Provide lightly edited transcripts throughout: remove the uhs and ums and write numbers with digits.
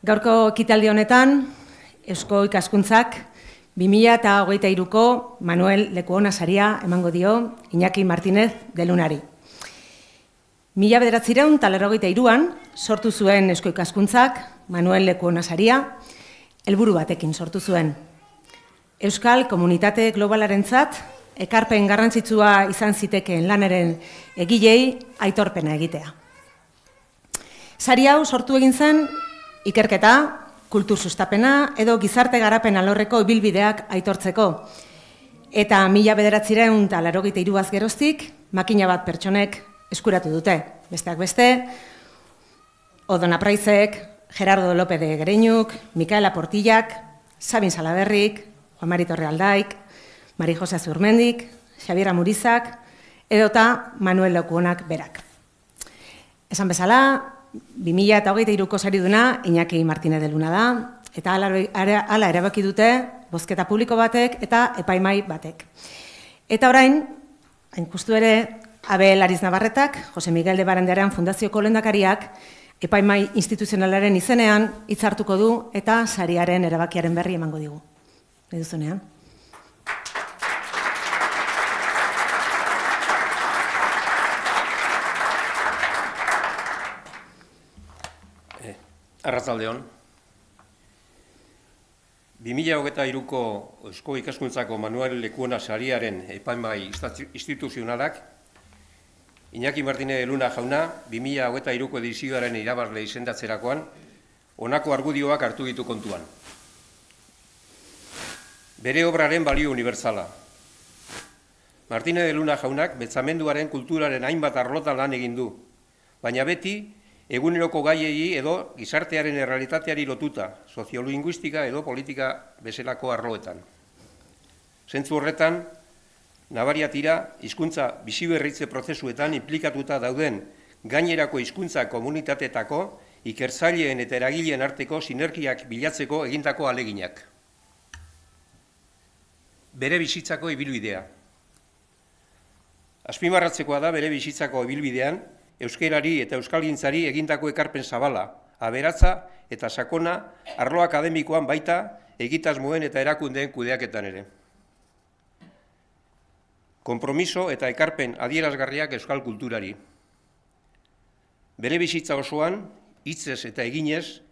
Gaurko ekitaldi honetan, Eusko Ikaskuntzak 2023ko Manuel Lekuona Saria emango dio Iñaki Martínez de Lunari. 1983an sortu zuen Eusko Ikaskuntzak Manuel Lekuona Saria helburu batekin sortu zuen. Euskal komunitate globalarentzat ekarpen garrantzitsua izan zitekeen lanaren egilei aitorpena egitea. Sari hau sortu egin zen ikerketa, kultur sustapena edo gizarte garapen alorreko ibilbideak aitortzeko. Eta 1983 geroztik, makina bat pertsonek eskuratu dute. Besteak beste, Odón Apraizek, Gerardo López de Guereñuk, Mikaela Portillak, Sabin Salaberrik, Juan Marito Realdaik, Mari Jose Azurmendik, Xabier Amurizak, edota Manuel Lekuonak berak. Esan bezala, 2023ko sariduna Iñaki Martínez de Luna da, eta hala erabaki dute bozketa publiko batek eta epaimai batek. Eta orain, hain justu ere, Abel Ariznabarretak, José Miguel de Barandiaran Fundazioko lehendakariak, epaimai instituzionalaren izenean hitzartuko du eta sariaren erabakiaren berri emango digu. Eduzunean. Arratzaldeon, 2023ko Eusko Ikaskuntzako Manuel Lekuona Sariaren epaimai instituzionalak, Iñaki Martínez de Luna jauna 2023ko edizioaren irabazle izendatzerakoan, honako argudioak hartu ditu kontuan. Bere obraren balio unibertsala. Martínez de Luna jaunak pentsamenduaren kulturaren hainbat arlotan lan egin du, baina beti, eguneroko gaiei edo gizartearen errealitateari lotuta, soziolinguistika edo politika bezalako arloetan. Zentzu horretan, nabaria dira hizkuntza biziberritze prozesuetan implikatuta dauden gainerako hizkuntza komunitateetako ikertzaileen eta eragileen arteko sinergiak bilatzeko egindako ahaleginak. Bere bizitzako ibilbidea. Azpimarratzekoa da bere bizitzako ibilbidean, euskerari eta euskalgintzari egindako ekarpen zabala, aberatza eta sakona arlo akademikoan baita egitasmoen eta erakundeen kudeaketan ere. Konpromiso eta ekarpen adierazgarriak euskal kulturari. Bere bizitza osoan, hitzez eta eginez,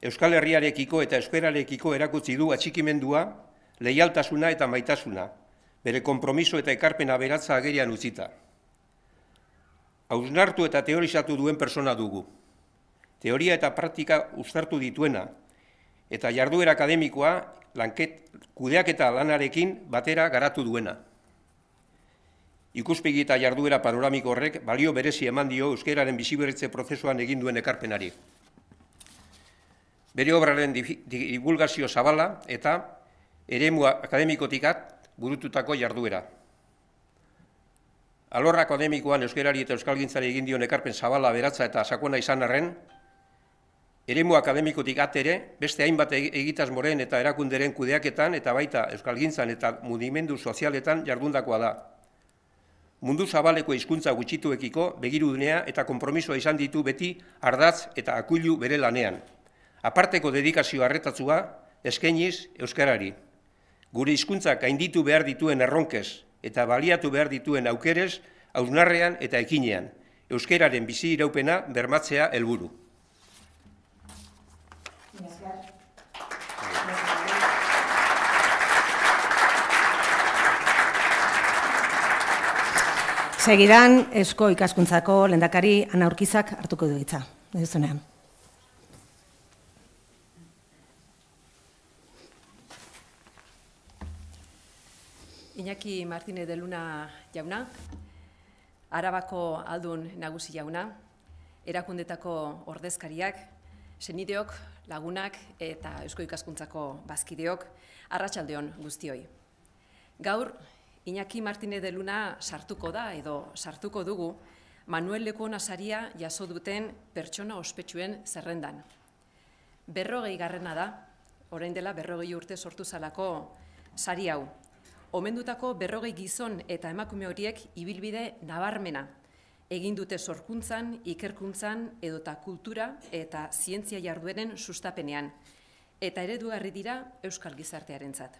Euskal Herriarekiko eta euskerarekiko erakutsi du atxikimendua, leialtasuna eta maitasuna, bere konpromiso eta ekarpen aberatza agerian utzita. Hausnartu eta teorizatu duen persona dugu. Teoria eta praktika uztartu dituena, eta jarduera akademikoa kudeak eta lanarekin batera garatu duena. Ikuspegi eta jarduera panoramiko horrek balio berezi eman dio euskeraren biziberritze prozesuan egin duen ekarpenari. Bere obraren divulgazio zabala eta eremu akademikotikat burututako jarduera. Alor akademikoan euskerari eta euskalgintzari egin dion ekarpen zabala, aberatza eta sakona izan arren, eremu akademikotik atere, beste hainbat egitasmoren eta erakunderen kudeaketan eta baita euskalgintzan eta mugimendu sozialetan jardundakoa da. Mundu zabaleko hizkuntza gutxituekiko begirudunea eta konpromisoa izan ditu beti ardatz eta akuilu bere lanean. Aparteko dedikazio arretatzua eskainiz euskarari. Gure hizkuntzak gainditu behar dituen erronkez, eta baliatu behar dituen aukerez, hausnarrean eta ekinean, euskeraren bizi iraupena bermatzea helburu. Segidan, Eusko Ikaskuntzako lehendakari Ana Urkizak hartuko du hitza. Ezunean. Iñaki Martínez de Luna jauna, Arabako aldun nagusi jauna, erakundetako ordezkariak, senideok, lagunak eta Eusko Ikaskuntzako bazkideok, arratsaldeon guztioi. Gaur, Iñaki Martínez de Luna sartuko da edo sartuko dugu Manuel Lekuona Saria jaso duten pertsona ospetsuen zerrendan. 40garrena da, orain dela 40 urte sortu zalako sari hau. Omendutako 40 gizon eta emakume horiek ibilbide nabarmena egin dute sorkuntzan, ikerkuntzan edota kultura eta zientzia jardueren sustapenean, eta eredugarri dira euskal gizartearentzat.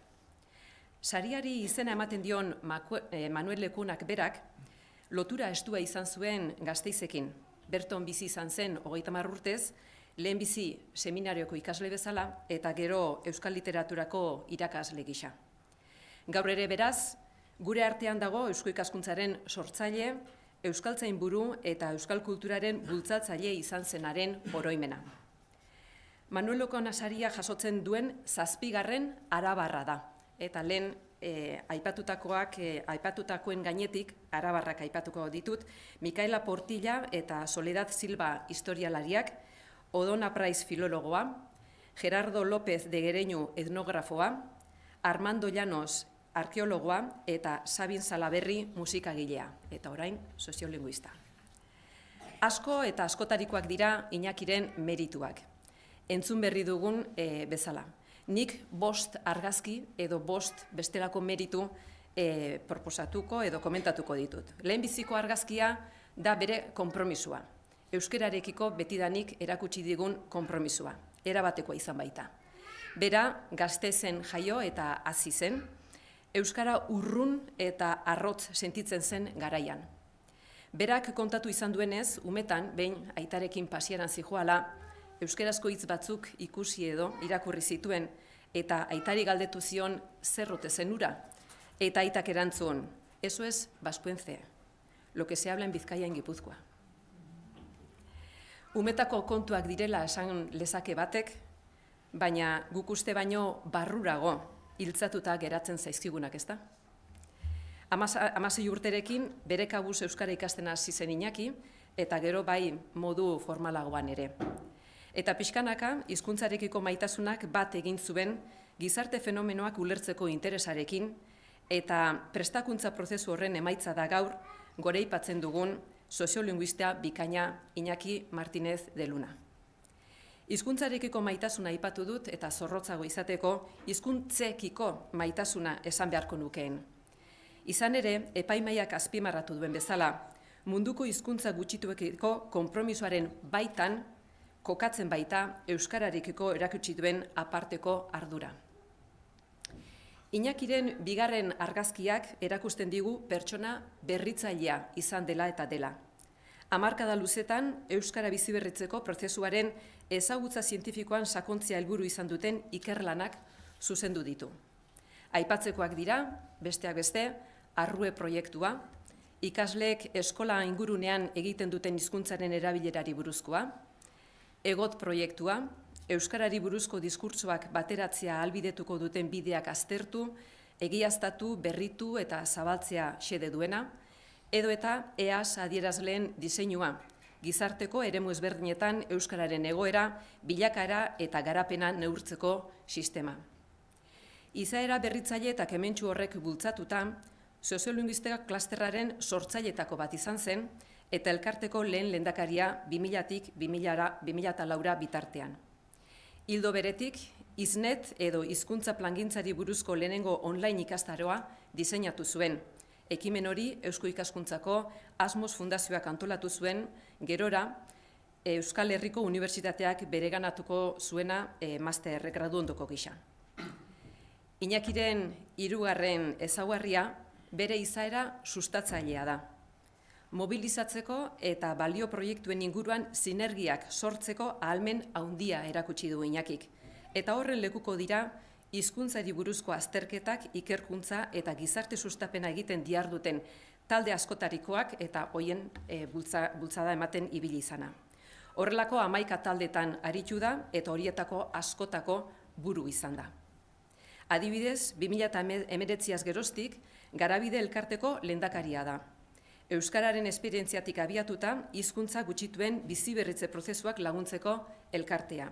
Sariari izena ematen dion Manuel Lekuonak berak, lotura estua izan zuen Gasteizekin. Berton bizi izan zen 30 urtez, lehen bizi seminarioko ikasle bezala eta gero euskal literaturako irakasle gisa. Gaur ere beraz, gure artean dago Eusko Ikaskuntzaren sortzaile, Euskaltzain buru eta euskal kulturaren bultzatzaile izan zenaren oroimena. Manuel Lekuona Saria jasotzen duen 7. arabarra da, eta lehen aipatutakoen gainetik arabarrak aipatuko ditut, Mikaela Portilla eta Soledad Silva historialariak, Odón Apraiz filologoa, Gerardo López de Guereñu etnografoa, Armando Llanos arkeologoa eta Sabin Salaberri musikagilea, eta orain soziolinguista. Asko eta askotarikoak dira Iñakiren merituak. Entzun berri dugun bezala. Nik 5 argazki edo 5 bestelako meritu proposatuko edo komentatuko ditut. Lehenbiziko argazkia da bere konpromisua. Euskerarekiko betidanik erakutsi digun konpromisua. Erabatekoa izan baita. Bera, Gasteizen jaio eta hazi zen, euskara urrun eta arrotz sentitzen zen garaian. Berak kontatu izan duenez, umetan, behin aitarekin pasieran zijoala, euskarazko hitz batzuk ikusi edo irakurri zituen, eta aitari galdetu zion zerrote zen ura, eta aitak erantzun, eso es vascuence, lo que se habla en Bizkaia en Gipuzkoa. Umetako kontuak direla esan lezake batek, baina guk uste baino barrurago, hiltzatuta geratzen zaizkigunak, ez da? 16 urterekin bere kabuz euskara ikasten hasi zen Iñaki, eta gero bai modu formalagoan ere. Eta pixkanaka, hizkuntzarekiko maitasunak bat egin zuen gizarte fenomenoak ulertzeko interesarekin, eta prestakuntza prozesu horren emaitza da gaur goraipatzen dugun soziolinguista bikaina Iñaki Martínez de Luna. Hizkuntzarekiko maitasuna aipatu dut eta zorrotzago izateko hizkuntzekiko maitasuna esan beharko nukeen. Izan ere, epaimaiak azpimarratu duen bezala, munduko hizkuntza gutxituekiko konpromisoaren baitan kokatzen baita euskararekiko erakutsi duen aparteko ardura. Iñakiren 2. argazkiak erakusten digu pertsona berritzailea izan dela eta dela. Hamarkada luzetan euskara biziberritzeko prozesuaren ezagutza zientifikoan sakontzia helburu izan duten ikerlanak zuzendu ditu. Aipatzekoak dira, besteak beste, Arrue proiektua, ikasleek eskola ingurunean egiten duten hizkuntzaren erabilerari buruzkoa, Egot proiektua, euskarari buruzko diskurtsoak bateratzea ahalbidetuko duten bideak aztertu, egiaztatu, berritu eta zabaltzea xede duena, edo eta EAS adierazleen diseinua, gizarteko eremu ezberdinetan euskararen egoera, bilakara eta garapena neurtzeko sistema. Izaera berritzaile eta kementsu horrek bultzatuta, soziolinguistika klasterraren sortzailetako bat izan zen, eta elkarteko lehen lehendakaria 2000-2004 bitartean. Hildo beretik, iznet edo hizkuntza plangintzari buruzko lehenengo online ikastaroa diseinatu zuen, ekimen hori Eusko Ikaskuntzako Asmos Fundazioak antolatu zuen, gerora Euskal Herriko Unibertsitateak bereganatuko zuena master gradu ondoko gisa. Iñakiren 3. ezaugarria bere izaera sustatzailea da. Mobilizatzeko eta balio proiektuen inguruan sinergiak sortzeko ahalmen handia erakutsi du Iñakik, eta horren lekuko dira hizkuntzari buruzko azterketak, ikerkuntza eta gizarte sustapena egiten diharduten talde askotarikoak eta hoien bultzada ematen ibili izana. Horrelako 11 taldetan aritu da eta horietako askotako buru izan da. Adibidez, 2019 geroztik, Garabide elkarteko lehendakaria da. Euskararen esperientziatik abiatuta, hizkuntza gutxituen biziberritze prozesuak laguntzeko elkartea.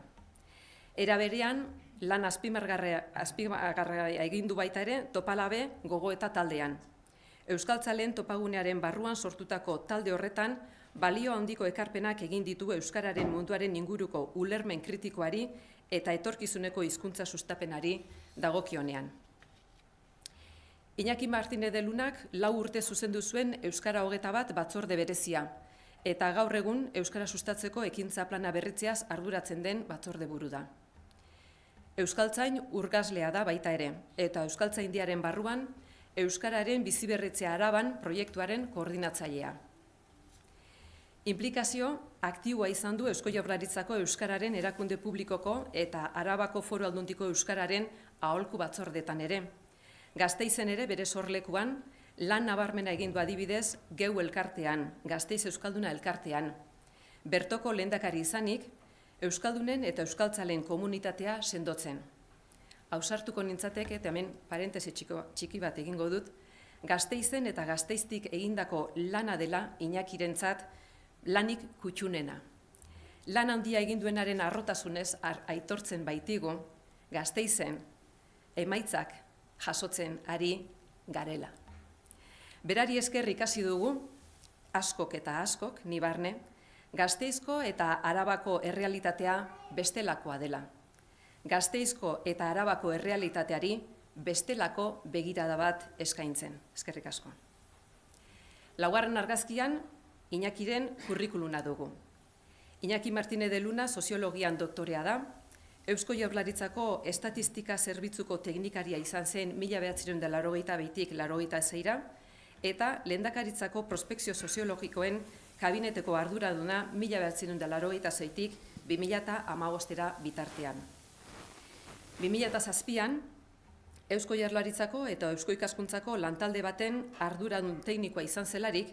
Era berean, lan azpimargarra egin du baita ere Topalabe gogo eta taldean. Euskaltzaleen topagunearen barruan sortutako talde horretan, balio handiko ekarpenak egin ditu euskararen munduaren inguruko ulermen kritikoari eta etorkizuneko hizkuntza sustapenari dagokionean. Iñaki Martínez de Lunak 4 urte zuzendu zuen Euskara 21 batzorde berezia, eta gaur egun euskara sustatzeko ekintza plana berritzeaz arduratzen den batzorde buru da. Euskaltzain urgazlea da baita ere, eta Euskaltzaindiaren barruan, Euskararen biziberritzea Araban proiektuaren koordinatzailea. Implikazio, aktiboa izan du Eusko Jaurlaritzako Euskararen erakunde publikoko eta Arabako Foru Aldundiko Euskararen aholku batzordetan ere. Gasteizen ere bere sorlekuan, lan nabarmena egin du adibidez Gehu elkartean, Gasteiz Euskalduna elkartean. Bertoko lehendakari izanik, Euskaldunen eta Euskaltzaleen komunitatea sendotzen. Ausartuko nintzatek eta hemen parentesi txiki bat egingo dut, Gasteizen eta Gasteiztik egindako lana dela Iñakirentzat lanik kutxunena. Lan handia eginduenaren arrotasunez aitortzen baitigu, Gasteizen emaitzak jasotzen ari garela. Berari esker ikasi dugu, askok eta askok, ni barne, Gasteizko eta Arabako errealitatea bestelakoa dela. Gasteizko eta Arabako errealitateari bestelako begirada bat eskaintzen. Eskerrik asko. Laugarren argazkian, Iñakiren kurrikuluna dugu. Iñaki Martínez de Luna soziologian doktorea da, Eusko Jaurlaritzako Estatistika Zerbitzuko teknikaria izan zen 1982-1986, eta Lehendakaritzako prospekzio soziologikoen kabineteko arduraduna 1986-tik 2015-era bitartean. 2007an, Eusko Jaurlaritzako eta Eusko Ikaskuntzako lantalde baten arduradun teknikoa izan zelarik,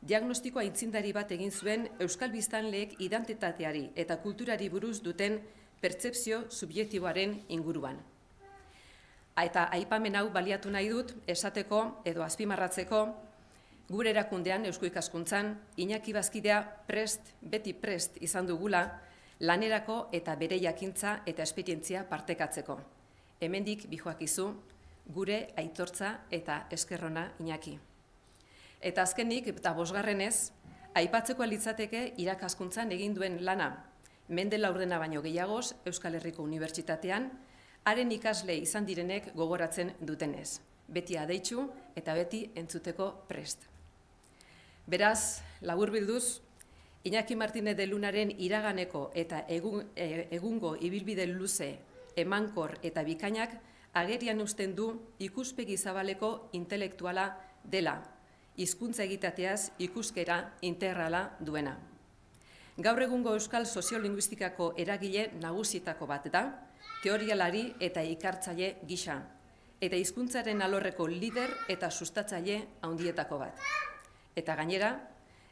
diagnostikoa aitzindari bat egin zuen euskal biztanleek identitateari eta kulturari buruz duten pertsepzio subjektiboaren inguruan. Eta aipamen hau baliatu nahi dut esateko edo azpimarratzeko, gure erakundean, Eusko Ikaskuntzan, Iñaki bazkidea beti prest izan dugula, lanerako eta bere jakintza eta esperientzia partekatzeko. Hemendik bijoakizu, gure aitortza eta eskerrona Iñaki. Eta azkenik eta bosgarrenez, aipatzeko litzateke irakaskuntzan egin duen lana, Mendela Urdena baino gehiagoz, Euskal Herriko Unibertsitatean, haren ikasle izan direnek gogoratzen dutenez. Beti adeitzu eta beti entzuteko prest. Beraz, laburbilduz, Iñaki Martínez de Lunaren iraganeko eta egungo ibilbide luze, emankor eta bikainak agerian uzten du ikuspegi zabaleko intelektuala dela, hizkuntza egitateaz ikuskera integrala duena. Gaur egungo euskal soziolinguistikako eragile nagusitako bat da, teorialari eta ikartzaile gisa, eta hizkuntzaren alorreko lider eta sustatzaile handietako bat. Eta gainera,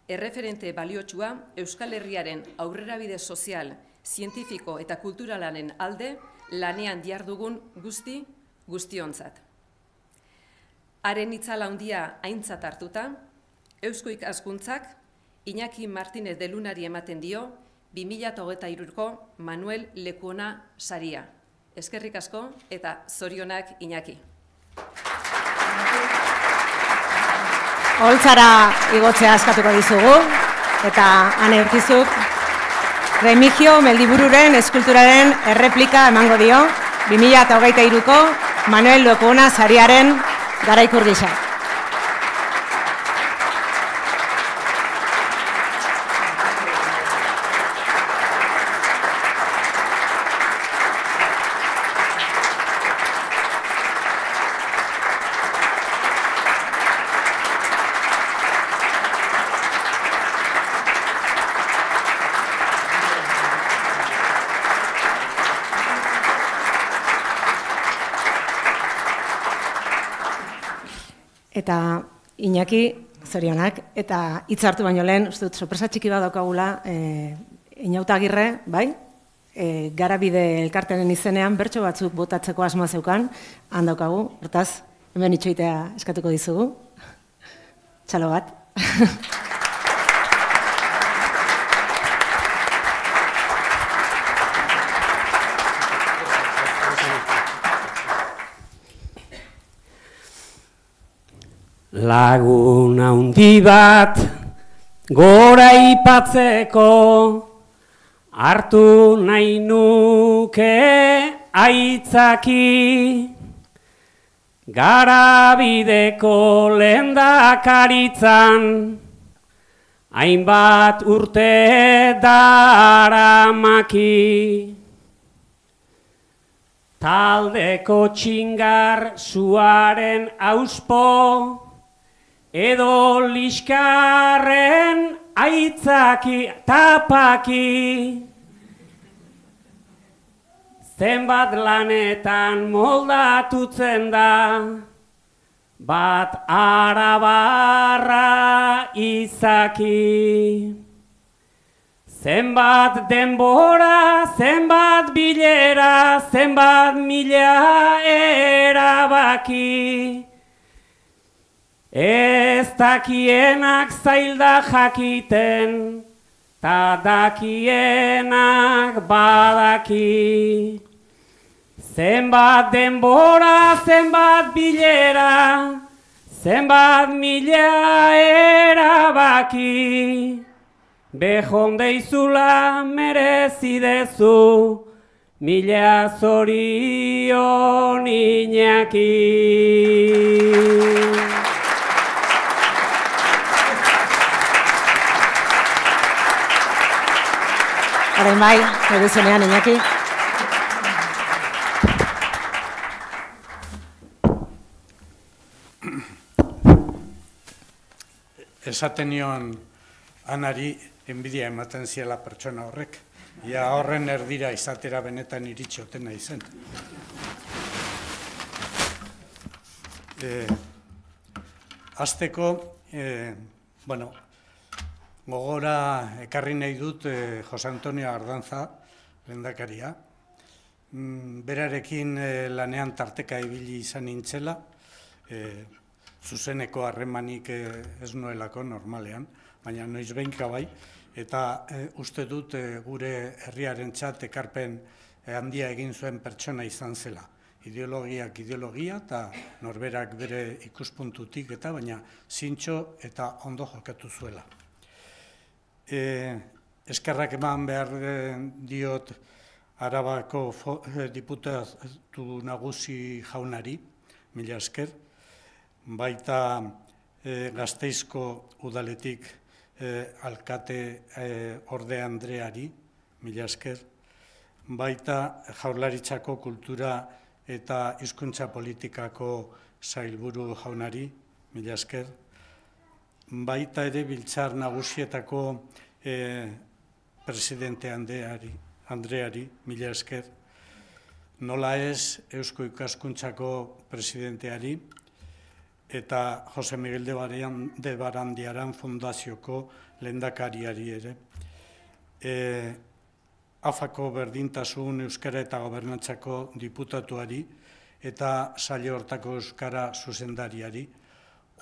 erreferente baliotsua Euskal Herriaren aurrerabide sozial, zientifiko eta kulturalaren alde lanean dihardugun guztiontzat. Haren itzala handia aintzat hartuta, Eusko Ikaskuntzak Iñaki Martínez de Lunari ematen dio 2023ko Manuel Lekuona Saria. Eskerrik asko eta zorionak Iñaki. Oholtzara igotzea eskatuko dizugu eta Ana Urkizuk Remigio Meldibururen eskulturaren erreplika emango dio 2023ko Manuel Lekuona Sariaren garaikur gisa. Eta Iñaki, zorionak, eta hitzartu baino lehen, uste dut, sorpresa txiki bat daukagula, Inauta Agirre, bai? Garabide elkartenen izenean, bertso batzuk botatzeko asmoa zeukan, han daukagu, hortaz, hemen itxoitea eskatuko dizugu. Txalo bat. Lagun handi bat gora ipatzeko hartu nahi nuke aitzaki Garabideko lehendakaritzan hainbat urte daramaki, taldeko txingar zuaren auspo, edo liskarren aitzaki tapaki, zenbat lanetan moldatutzen da, bat arabarra izaki. Zenbat denbora, zenbat bilera, zenbat mila erabaki. Ez dakienak zailda jakiten, ta dakienak badaki. Zenbat denbora, zenbat bilera, zenbat mila erabaki. Behondeizula merezidezu, mila zorion Iñaki. Horren bai, eguzunean, Iñaki. Esaten nion Anari enbidia ematen ziela pertsona horrek. Ia horren erdira izatera benetan iritxotena izen. Azteko, bueno, gogora ekarri nahi dut Jose Antonio Ardantza lehendakaria. Berarekin lanean tarteka ibili izan nintzela, zuzeneko harremanik ez nuelako normalean, baina noiz behinka bai, eta uste dut gure herriaren txat ekarpen handia egin zuen pertsona izan zela. Ideologiak ideologia eta norberak bere ikuspuntutik eta baina zintxo eta ondo jokatu zuela. Eskerrak eman behar diot Arabako diputatu nagusi jaunari, mila esker, baita Gasteizko udaletik alkate orde Andreari, mila esker, baita Jaurlaritzako kultura eta hizkuntza politikako sailburu jaunari, mila esker, baita ere biltzar nagusietako presidente Andreari, mila esker, nola ez Eusko Ikaskuntzako presidenteari eta José Miguel de Barandiaran Fundazioko lehendakariari ere. Afako berdintasun euskara eta gobernantzako diputatuari eta saile hortako euskara zuzendariari,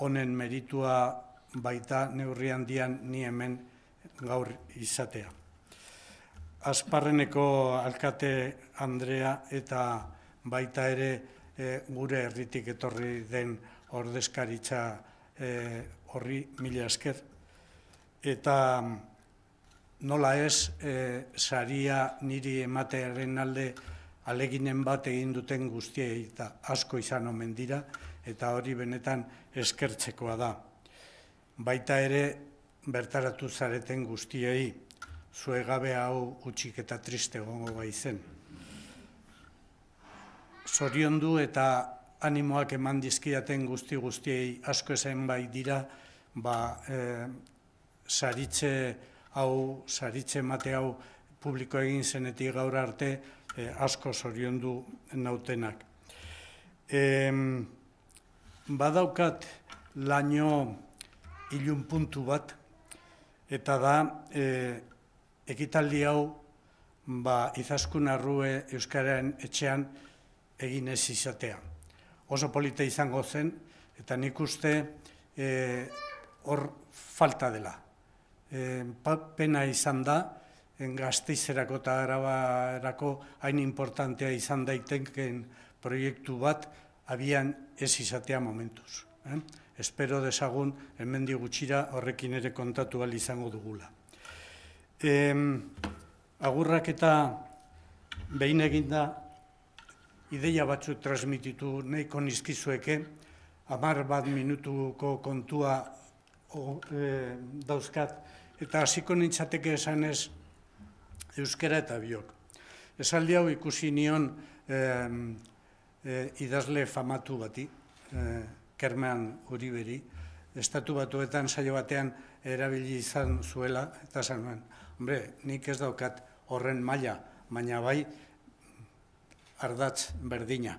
honen meritua baita neurri handian ni hemen gaur izatea. Azparreneko alkate Andrea eta baita ere gure herritik etorri den ordezkaritza horri mila esker. Eta nola ez, saria niri ematearen alde aleginen bat egin duten guztiei eta asko izan omen dira, eta hori benetan eskertzekoa da. Baita ere bertaratu zareten guztiei, zuegabe hau utxik eta triste gongo baizen. Zorion du eta animoak eman dizkiaten guztiei asko ezen bai dira, saritxe emate hau publiko egin zenetik gaur arte asko zorion du nautenak. Badaukat laino ilun puntu bat, eta da ekitaldi hau Izaskun Arrue Euskararen etxean egin ez izatea. Oso polita izango zen, eta nik uste hor falta dela. Pena izan da, Gasteizerako eta Arabarako hain inportantea izan daiteken proiektu bat, abian ez izatea momentuz. Espero dezagun, hemendik gutxira horrekin ere kontatu ahal izango dugula. Agurrak eta behin eginda, ideia batzuk transmititu nahiko nizkizueke, 10 minutuko kontua dauzkat. Eta hasiko nintzateke esanez euskera eta biok. Esaldi hau ikusi nion idazle famatu bati, Kermean Uriberi, Estatu Batuetan saio batean erabili izan zuela, eta esan nuen, hombre, nik ez daukat horren maila, baina bai ardatz berdina.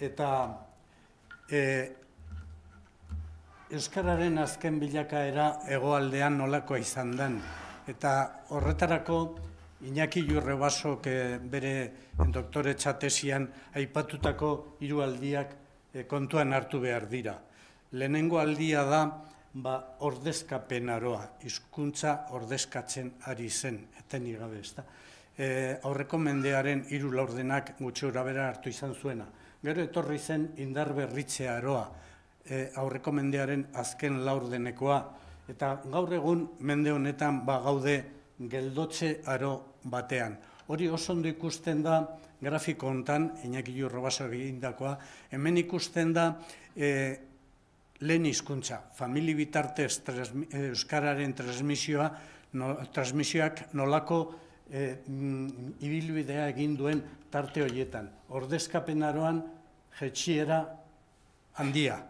Eta euskararen azken bilakaera hegoaldean nolakoa izan den. Eta horretarako Iñaki Jurrebasok bere doktoretza tesian aipatutako hiru aldiak kontuan hartu behar dira. Lehenengo aldia da ordezkapenaroa, hizkuntza ordezkatzen ari zen, etenik gabe ezta. Aurreko mendearen hiru laurdenak gutxi gorabehera hartu izan zuena. Gero etorri zen indarberritzearoa, aurreko mendearen azken laurdenekoa, eta gaur egun mende honetan gaude geldotzearo batean. Hori oso ondo ikusten da grafiko honetan, Iñaki Jurrebaso egindakoa, hemen ikusten da lehen hizkuntza, famili bitartez euskararen transmisioak nolako ibilbidea egin duen tarte horietan. Ordezkapenaroan jaitsiera handia,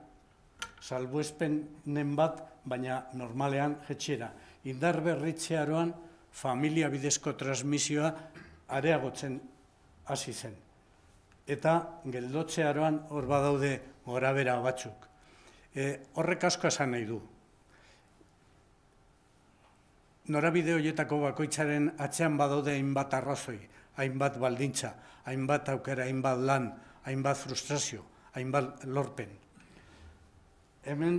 salbuespenen bat, baina normalean jaitsiera. Indarberritzearoan familia bidezko transmisioa areagotzen hasi zen. Eta geldotzearoan hor badaude gorabehera batzuk. Horrek asko esan nahi du. Norabide horietako bakoitzaren atzean badaude hainbat arrazoi, hainbat baldintza, hainbat aukera, hainbat lan, hainbat frustrazio, hainbat lorpen. Hemen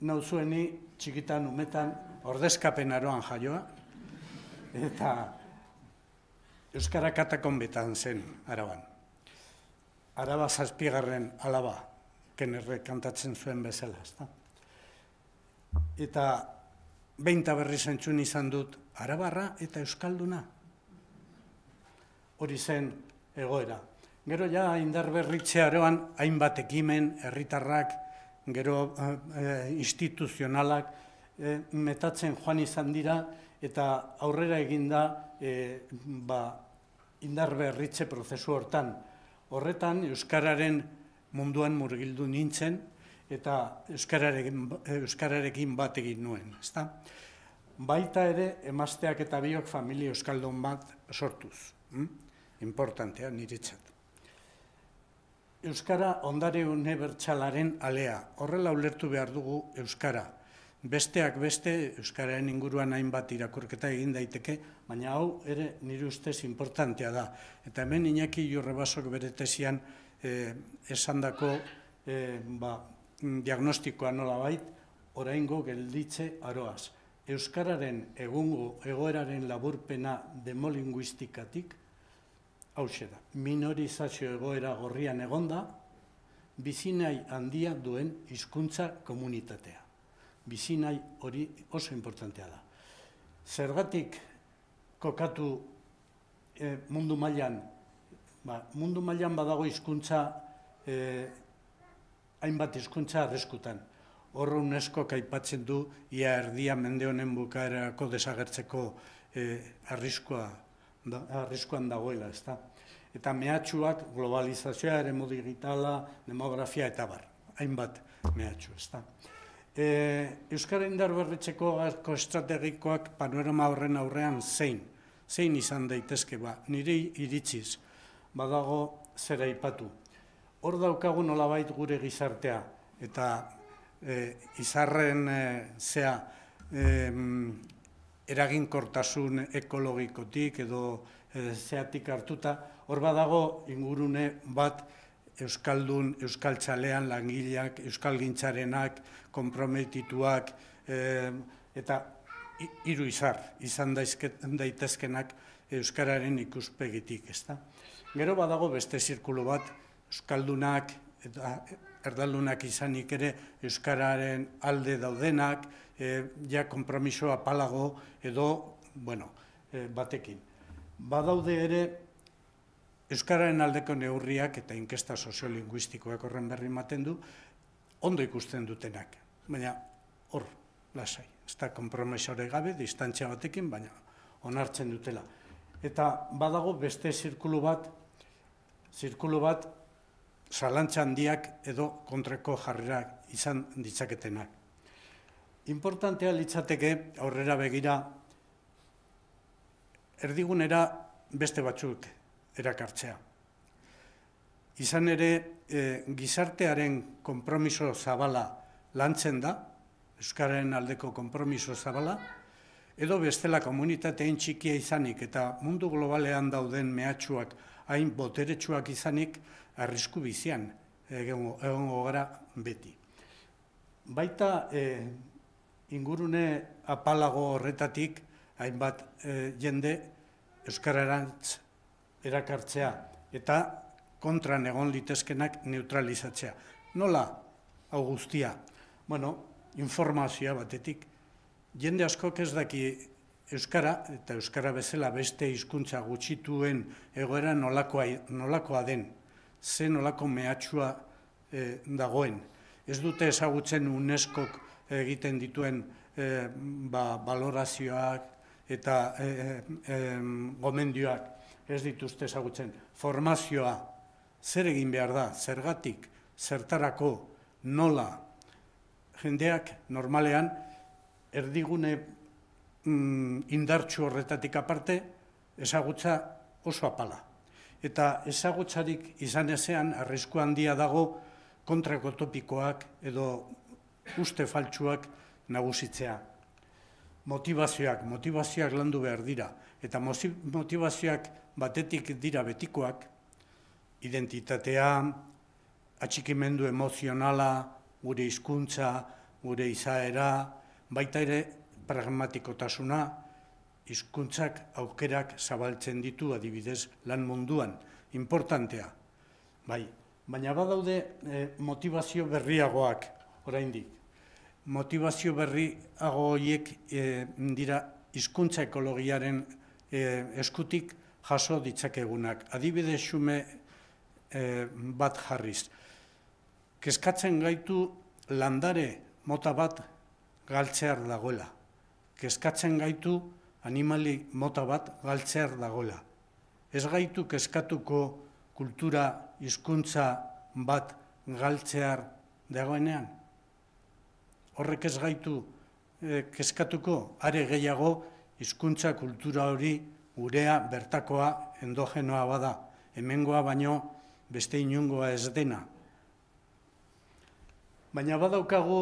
nauzueni txikitan umetan ordezkapenaroan jaioa eta euskara katakonbetan zen Araban. Araba zazpigarren alaba, Kenerrek kantatzen zuen bezala, ezta? Eta behin eta berriz entzun izan dut, arabarra eta euskalduna. Hori zen egoera. Gero ja indarberritzearoan hainbat ekimen, herritarrak, gero instituzionalak, metatzen joan izan dira eta aurrera eginda indarberritze prozesu hortan. Horretan euskararen munduan murgildu nintzen, eta euskararekin bat egin nuen, ezta? Baita ere, emazteak eta biok familia euskaldun bat sortuz. Importantea, niretzat. Euskara ondare unibertsalaren alea, horrela ulertu behar dugu euskara. Besteak beste, euskararen inguruan hainbat irakurketa egin daiteke, baina hau ere nire ustez importantea da. Eta hemen Iñaki Jurrebasok bere tesian esandako diagnostikoa nolabait, oraingo gelditze aroaz. Euskararen egungo egoeraren laburpena demolinguistikatik, hauxe da, minorizazio egoera gorrian egonda, bizinai handia duen hizkuntza komunitatea. Bizinai hori oso importantea da. Zergatik kokatu mundu mailan, mundu mailan badago hizkuntza, hainbat hizkuntza arriskutan. Hor UNESCOk aipatzen du ia erdia mende honen bukaerako desagertzeko arriskuan dagoela, ezta. Eta mehatxuak globalizazioa, eremu digitala, demografia eta abar. Hainbat mehatxu, ezta. Euskara indarberritzeko gaurko estrategikoak panorama horren aurrean zein izan daitezke, nire iritziz. Badago zera aipatu. Hor daukagu nolabait gure gizartea, eta izarren eraginkortasun ekologikotik edo zeatik hartuta, hor badago ingurune bat euskaldun, euskaltzalean langileak, euskalgintzarenak, konprometituak, eta hiru izar izan daitezkenak euskararen ikuspegitik, ezta? Gero badago beste zirkulu bat, euskaldunak eta erdaldunak izanik ere euskararen alde daudenak, ja konpromiso apalago edo, bueno, batekin. Badaude ere euskararen aldeko neurriak eta inkesta soziolinguistikoak horren berri ematen du, ondo ikusten dutenak, baina hor, lasai. Ez da kompromisore gabe, distantzia batekin, baina onartzen dutela. Eta badago beste zirkulu bat zalantza handiak edo kontrako jarrerak izan ditzaketenak. Importantea litzateke aurrera begira erdigunera beste batzuk erakartzea. Izan ere, gizartearen konpromiso zabala lantzen da, euskararen aldeko konpromiso zabala, edo bestela komunitateen txikia izanik eta mundu globalean dauden mehatxuak hain boteretsuak izanik arrisku bizian egongo gara beti. Baita ingurune apalago horretatik hainbat jende euskararantz erakartzea eta kontran egon litezkenak neutralizatzea. Nola hau guztia? Bueno, informazioa batetik. Jende askok ez daki euskara, eta euskara bezala beste hizkuntza gutxituen egoera nolakoa den, ze nolako mehatxua dagoen. Ez dute ezagutzen UNESCOk egiten dituen balorazioak eta gomendioak, ez dituzte ezagutzen. Formazioa, zer egin behar da, zergatik, zertarako, nola, jendeak normalean erdigune indartsu horretatik aparte ezagutza oso apala. Eta ezagutzarik izan ezean arrisku handia dago kontrako topikoak edo uste faltsuak nagusitzea. Motibazioak landu behar dira. Eta motibazioak batetik dira betikoak, identitatea, atxikimendu emozionala, gure hizkuntza, gure izaera, baita ere pragmatikotasuna, hizkuntzak aukerak zabaltzen ditu adibidez lan munduan, importantea. Bai, baina badaude motibazio berriagoak oraindik. Motibazio berriago horiek dira hizkuntza ekologiaren eskutik jaso ditzakegunak. Adibidez xume bat jarriz. Kezkatzen gaitu landare mota bat galtzear dagoela. Kezkatzen gaitu animali mota bat galtzear dagoela. Ez gaitu kezkatuko kultura hizkuntza bat galtzear dagoenean. Horrek ez gaitu kezkatuko, are gehiago hizkuntza kultura hori gurea bertakoa endogenoa bada. Hemengoa baino beste inongoa ez dena. Baina badaukagu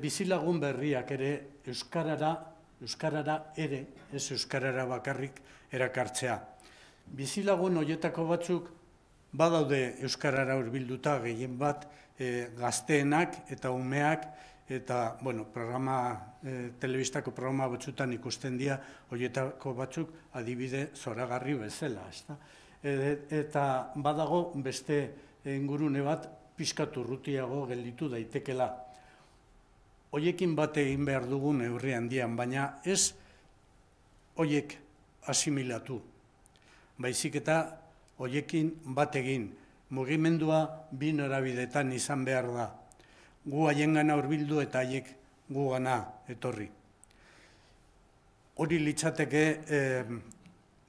bizilagun berriak ere euskarara ere, ez euskarara bakarrik erakartzea. Bizilagun horietako batzuk badaude euskarara hurbilduta gehien bat gazteenak eta umeak eta, bueno, telebistako programa batzutan ikusten dira horietako batzuk adibide zoragarri bezala. Eta badago beste ingurune bat pizkatu urrutiago gelditu daitekela. Hoiekin bate egin behar dugun neurri handian, baina ez hoiek asimilatu. Baizik eta hoiekin bate egin, mugimendua bi norabidetan izan behar da. Gu haiengana hurbildu eta haiek gugana etorri. Hori litzateke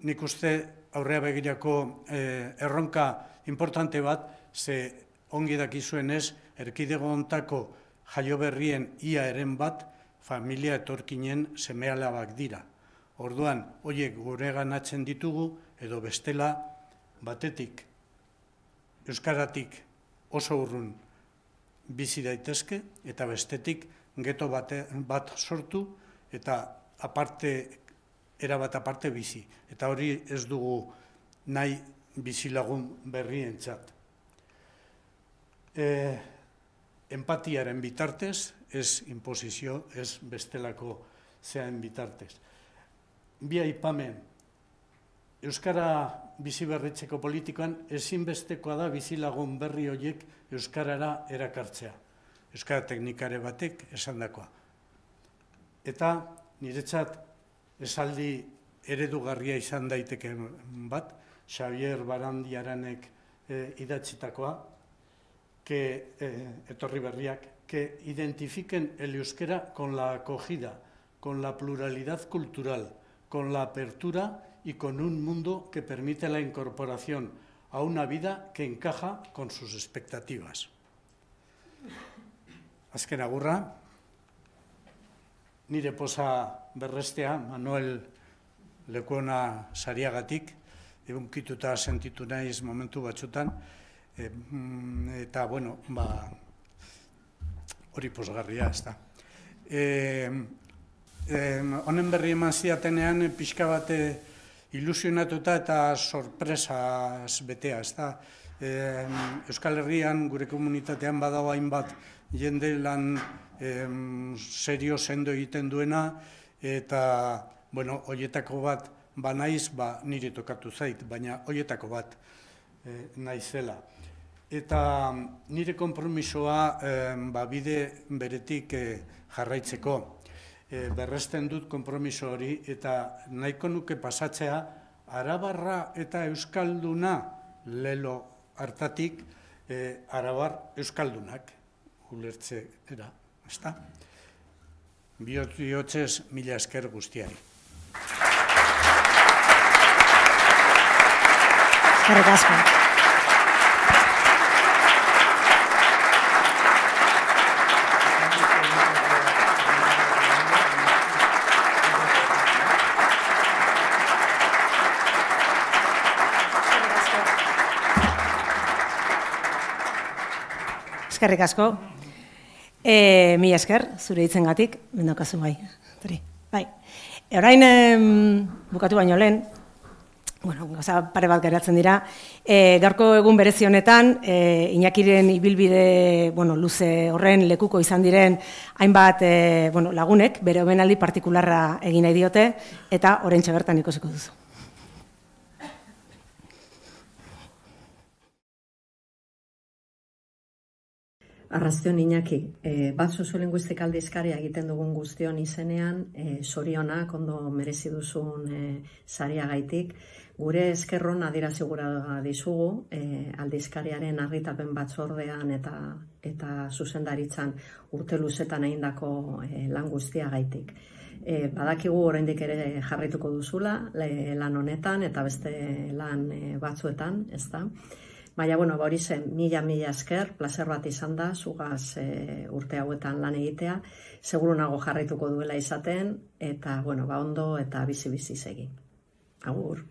nik uste aurrea begirako erronka importante bat, ze ongi dakizuenez, erkidego ontako jaioberrien iaeren bat, familia etorkinen semealabak dira. Orduan, horiek gure ganatzen ditugu, edo bestela batetik, euskaratik oso urrun bizi daitezke, eta bestetik geto bat sortu, eta aparte, erabat aparte bizi. Eta hori ez dugu nahi bizilagun berrientzat. Empatiaren bitartez, ez imposizio, ez bestelako zean bitartez. Bi aipamen, euskara biziberritzeko politikoan ezinbestekoa da bizilagun berri horiek euskarara erakartzea. Euskara teknikare batek esandakoa. Eta niretzat esaldi eredugarria izan daiteke bat, Xabier Barandiaranek idatzitakoa, etorri berriak, que identifiquen el euskera con la acogida, con la pluralidad cultural, con la apertura y con un mundo que permite la incorporación a una vida que encaja con sus expectativas. Azken agurra, nire poza berrestea, Manuel Lekuona Sariagatik, unkituta sentitu naiz momentu batzutan, eta, bueno, hori posgarria, ez da. Honen berri eman zidatenean, pixka bat ilusionatuta eta sorpresaz betea, ez da. Euskal Herrian, gure komunitatean badago hainbat jende lan serio sendo egiten duena, eta, bueno, horietako bat, naiz, nire tokatu zait, baina horietako bat naizela. Eta nire konpromisoa bide beretik jarraitzeko. Berresten dut konpromiso hori, eta nahiko nuke pasatzea, arabarra eta euskalduna lelo hartatik, arabar euskaldunak, ulertze era, ezta? Bihotz mila esker guztiari. Eskerrik asko. Eskerrik asko. Mila esker, zure hitzengatik, bendakazu bai. Orain bukatu baino lehen, bueno, gauza pare bat geratzen dira, gaurko egun berezi honetan, Iñakiren ibilbide luze horren lekuko izan diren hainbat lagunek, bere omenaldi partikularra egin nahi diote, eta oraintxe bertan ikusiko duzu. Arratsaldeon Iñaki, Batzuzu linguistika aldizkaria egiten dugun guztion izenean, sorionak ondo merezi duzun sariagatik. Gure eskerron adierazi gura dizugu aldizkariaren argitapen batzordean eta zuzendaritzan urte luzetan egindako lan guztiagatik. Badakigu oraindik ere jarraituko duzula lan honetan eta beste lan batzuetan, ezta? Baina, bueno, hori zen, mila esker, plazer bat izan da, zugaz urte hauetan lan egitea, seguru nago jarraituko duela izaten, eta, bueno, ondo eta bizi-bizi segi. Agur.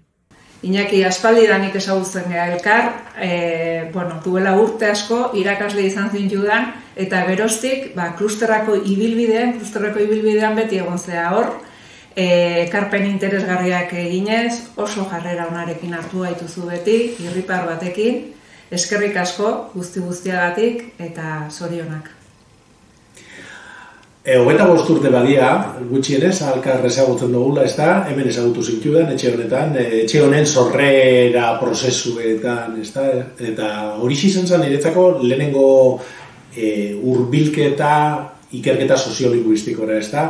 Iñaki, aspaldidanik ezagutzen gara elkar, bueno, duela urte asko, irakasle izan zintudan, eta geroztik, klusterrako ibilbidean beti egon zea hor, ekarpen interesgarriak eginez, oso jarrera onarekin hartu gaituzu beti, irripar batekin, eskerrik asko guztiagatik eta sorionak. Hogeita bost urte badia, gutxienez, elkar ezagutzen dugula, ez da, hemen ezagutu zintudan, etxe honetan, etxe honen sorrera prozesuetan, ez da, eta hori izan zen niretzako lehenengo hurbilketa ikerketa soziolinguistikora, ez da.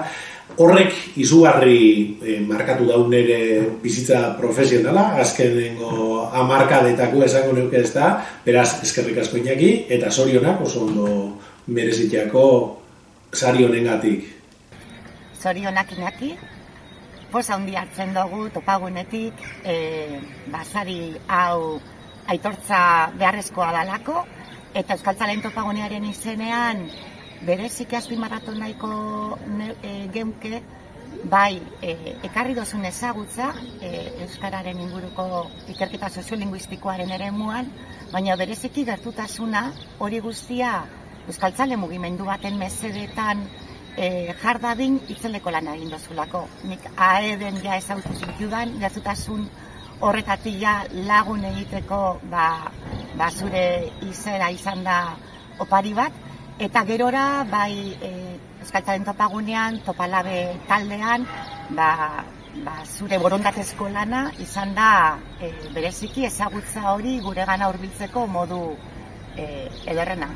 Horrek izugarri markatu daun ere bizitza profesionala, azkenengo hamarkadetako esango neuke ez da, beraz eskerrik asko Iñaki, eta sorionak oso ondo merezitiako sari honengatik. Sorionak Iñaki, poza hondi hartzen dugu Topagunetik, sari hau aitortza beharrezkoa dalako, eta Euskaltzain Topagunearen izenean, bereziki azpimarratu nahiko geunke, bai ekarri dozun ezagutza euskararen inguruko ikerketa soziolinguistikoaren eremuan, baina bereziki gertutasuna hori guztia euskaltzale mugimendu baten mesedetan jardadin itzeleko lan egin dozulako. Nik aeden ja ezautu zitudan, gertutasun horretatia lagun egiteko zure izera izan da opari bat, eta gerora, bai, Euskaltzaren Topagunean, Topalabe taldean, zure borondatezko lana izan da bereziki ezagutza hori guregana hurbiltzeko modu ederrena.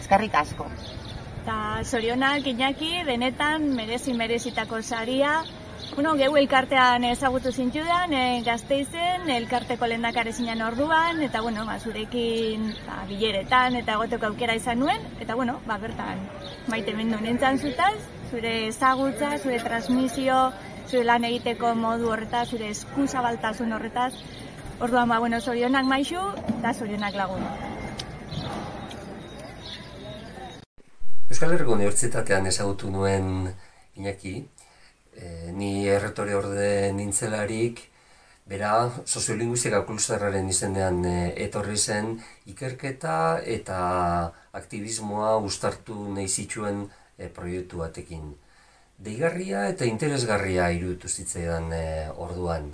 Eskerrik asko. Sorionak Iñaki, denetan merezitako saria, Bueno, Gehu elkartean ezagutu zintudan, Gasteizen, elkarteko lehendakarizinan orduan, eta bueno, zurekin bileretan eta egoteko aukera izan nuen, eta bueno, bertan maitemendu nintzen zutaz, zure ezagutza, zure transmisio, zure lan egiteko modu horretaz, zure eskuzabaltasun horretaz, orduan, bueno, zorionak maixu eta zorionak lagun. Euskal Herriko Unibertsitatean ezagutu nuen Iñaki, ni erretore orde nintzelarik, bera soziolinguistika klusterraren izenean etorri zen ikerketa eta aktivismoa uztartu nahi zituen proiektu batekin. Deigarria eta interesgarria iruditu zitzaidan orduan.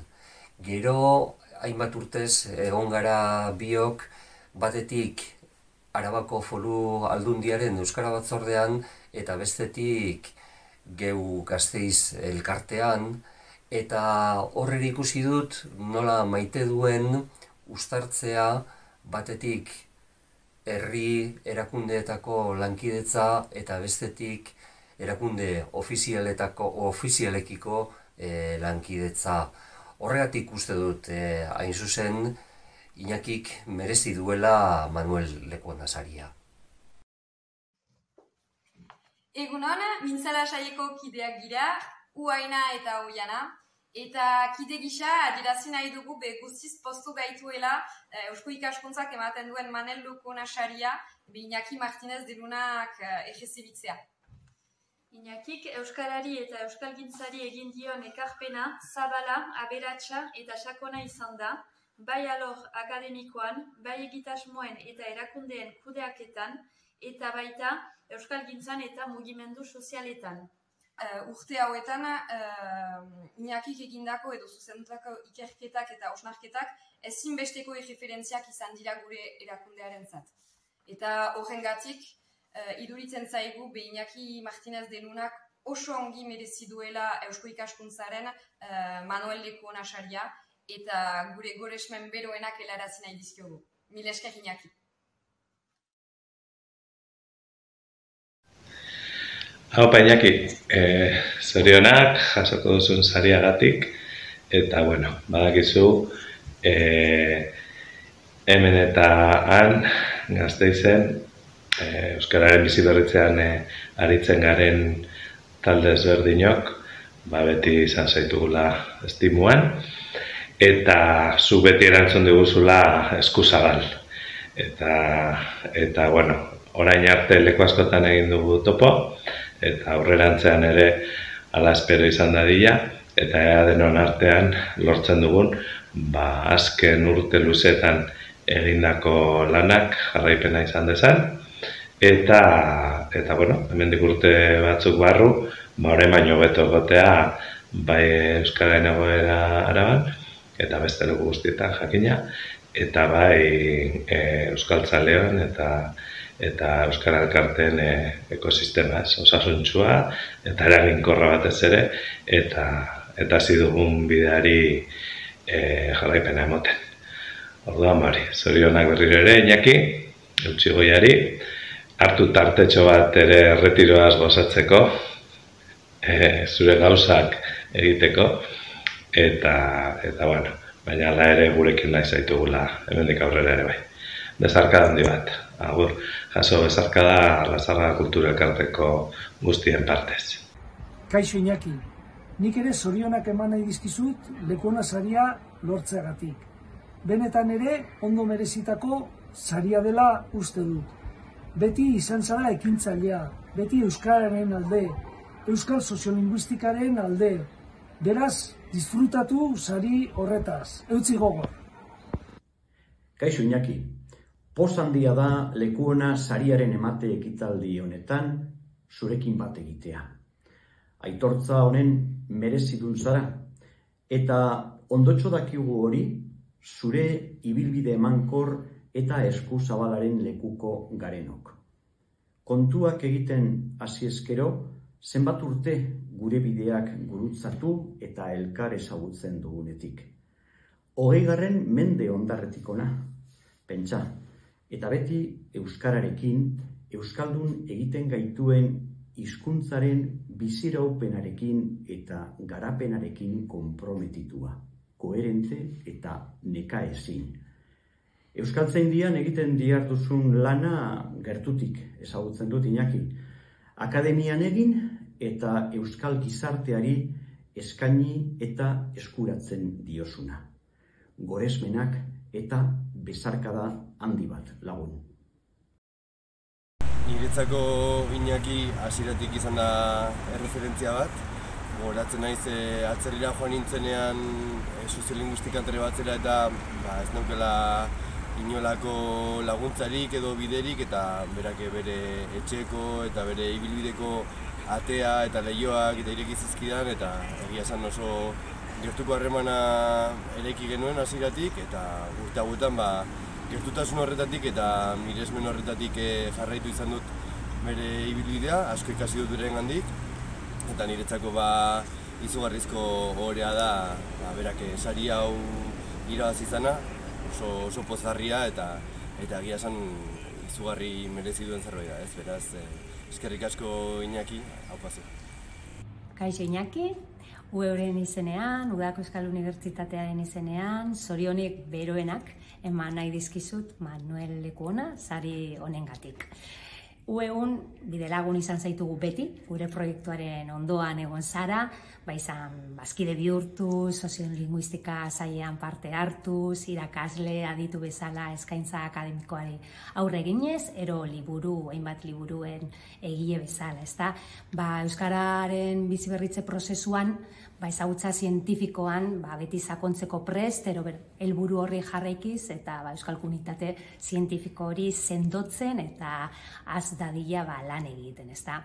Gero, hainbat urtez egon gara biok, batetik Arabako Foru Aldundiaren Euskara Batzordean eta bestetik Gehu Gasteiz elkartean, eta horre ikusi dut nola maite duen uztartzea batetik herri erakundeetako lankidetza eta bestetik erakunde ofizialekiko lankidetza. Horregatik uste dut hain zuzen Iñakik merezi duela Manuel Lekuona Saria. Egun hon, Mintzela Asaieko kideak gira, Uaina eta Oiana, eta kide gisa adierazi nahi dugu guztiz poztu gaituela Eusko Ikaskuntzak ematen duen Manuel Lekuona Saria Iñaki Martínez de Lunak ejezibitzea. Iñakik euskarari eta euskalgintzari egin dion ekarpena zabala, aberatsa eta sakona izan da, bai alor akademikoan, bai egitasmoen eta erakundeen kudeaketan, eta baita euskal gintzan eta mugimendu sozialetan. Urte hauetan, Iñakik egindako edo zuzendutako ikerketak eta osnarketak ezinbesteko erreferentziak izan dira gure erakundearen zat. Eta horrengatik, iduritzen zaigu be Iñaki Martínez de Lunak oso ongi merezi duela Eusko Ikaskuntzaren Manuel Lekuona Saria eta gure goresmen beroenak helarazi nahi dizkiogu. Mila esker Iñaki. Haupa Iñaki, zorionak jasoko duzun sariagatik, eta bueno, badakizu hemen eta han Gasteizen euskararen biziberritzean aritzen garen talde ezberdinok, beti izan zaitugula estimuan, eta zu beti erantzun diguzula eskuzagal. Eta bueno, orain arte leku askotan egin dugu topo, eta aurrerantzean ere ala espero izan dadila, eta ea denon artean lortzen dugun, azken urte luzetan egindako lanak jarraipena izan dezan, eta bueno, hemendik urte batzuk barru, orain baino hobeto egotea bai euskararen egoera Araban, eta beste leku guztietan jakina, eta bai euskaltzaleon eta euskara elkarteen ekosistema osasuntxua eta eraginkorra batez ere, eta zidugun bideari jarraipena emoten. Orduan Mari, zorionak berriro ere Iñaki, eutsi goiari, hartu tartetxo bat ere erretiroaz gozatzeko, zure gauzak egiteko, eta bueno, baina ala ere gurekin nahi zaitugula hemendik aurrera ere bai. Bezarkada handi bat, agur, jaso bezarkada Arrazara Kultura Elkarteko guztien partez. Kaixo Iñaki, nik ere zorionak eman nahi dizkizut Lekuona Saria lortzeagatik. Benetan ere ondo merezitako saria dela uste dut. Beti izan zara ekintzailea, beti euskararen alde, euskal soziolinguistikaren alde. Beraz, disfrutatu sari horretaz. Eutzi gogor. Kaixo Iñaki, poz handia da Lekuona Sariaren emate ekitaldi honetan zurekin bat egitea. Aitortza honen merezidun zara, eta ondotxo dakigu hori zure ibilbide emankor eta eskuzabalaren lekuko garenok. Kontuak egiten hasi ezkero, zenbat urte gure bideak gurutzatu eta elkar ezagutzen dugunetik. 20. mende ondarretik ona, pentsa, eta beti euskararekin, euskaldun egiten gaituen hizkuntzaren biziraupenarekin eta garapenarekin konprometitua, koherente eta nekaezin. Euskaltzaindian egiten diharduzun lana gertutik ezagutzen dut Iñaki. Akademian egin eta euskal gizarteari eskaini eta eskuratzen diosuna. Goresmenak eta bezarkada handi bat lagun. Niretzako Iñaki hasieratik izan da erreferentzia bat. Goratzen naiz atzerrira joan nintzenean soziolinguistikan trebatzera eta ez naukela inolako laguntzarik edo biderik eta berak bere etxeko eta bere ibilbideko atea eta leioak eta ireki zizkidan eta egia esan oso gertuko harremana eraiki genuen hasieratik eta urte hauetan gertutasun horretatik eta miresmen horretatik jarraitu izan dut bere ibilbidea, asko ikasi dut berengandik. Eta niretzako izugarrizko ohorea da berak sari hau irabazi izana, oso pozgarria eta egia esan izugarri merezi duen zerbait da, ez? Beraz, eskerrik asko Iñaki, aupazu. Kaixo Iñaki, UEUren izenean, Udako Euskal Unibertsitatearen izenean, zorionik beroenak eman nahi dizkizut Manuel Lekuona sari honengatik. UEUn bidelagun izan zaitugu beti, gure proiektuaren ondoan egon zara, izan bazkide bihurtuz, soziolinguistika sailean parte hartuz, irakasle aditu bezala eskaintza akademikoari aurre eginez, liburu, hainbat liburuen egile bezala, ezta? Euskararen biziberritze prozesuan, ezagutza zientifikoan, beti sakontzeko prest, helburu horri jarraikiz eta euskal komunitate zientifiko hori sendotzen eta az dadila lan egiten, ezta?